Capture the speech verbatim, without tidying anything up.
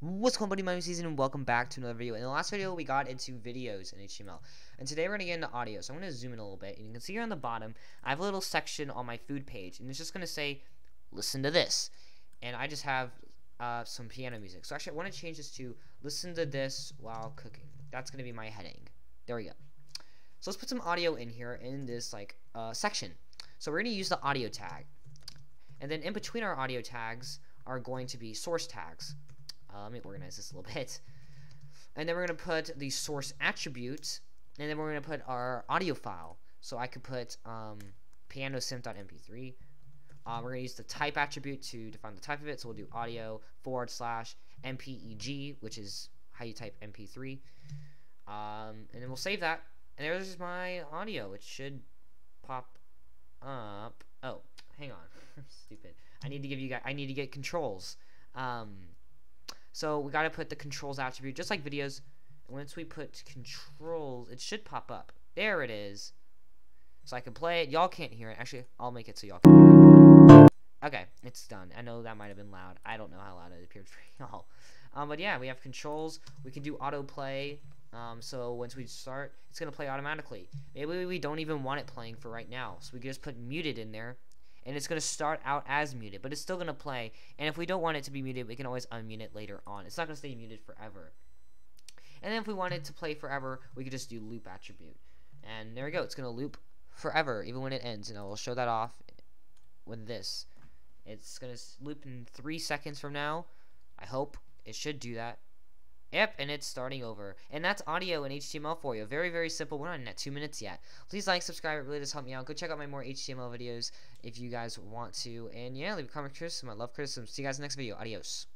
What's going on, buddy? My name is Season, and welcome back to another video. In the last video, we got into videos in H T M L, and today we're going to get into audio. So I'm going to zoom in a little bit, and you can see here on the bottom, I have a little section on my food page, and it's just going to say, listen to this, and I just have uh, some piano music. So actually, I want to change this to listen to this while cooking. That's going to be my heading. There we go. So let's put some audio in here in this like uh, section. So we're going to use the audio tag, and then in between our audio tags are going to be source tags. Uh, let me organize this a little bit. And then we're going to put the source attribute, and then we're going to put our audio file. So I could put um, piano synth dot m p three. Uh, we're going to use the type attribute to define the type of it. So we'll do audio forward slash M P E G, which is how you type M P three. Um, and then we'll save that. And there's my audio. It should pop up. Oh, hang on. Stupid. I need to give you guys, I need to get controls. Um, So we gotta put the controls attribute just like videos, and once we put controls, it should pop up. There it is. So I can play it. Y'all can't hear it. Actually, I'll make it so y'all can hear it. Okay, it's done. I know that might have been loud. I don't know how loud it appeared for y'all. Um, but yeah, we have controls. We can do autoplay. Um, so once we start, it's gonna play automatically. Maybe we don't even want it playing for right now. So we can just put muted in there. And it's going to start out as muted, but it's still going to play. And if we don't want it to be muted, we can always unmute it later on. It's not going to stay muted forever. And then if we want it to play forever, we could just do loop attribute. And there we go. It's going to loop forever, even when it ends. And I will show that off with this. It's going to loop in three seconds from now. I hope it should do that. Yep, and it's starting over. And that's audio and H T M L for you. Very, very simple. We're not in at two minutes yet. Please like, subscribe. It really does help me out. Go check out my more H T M L videos if you guys want to. And yeah, leave a comment criticism. I love criticism. See you guys in the next video. Adios.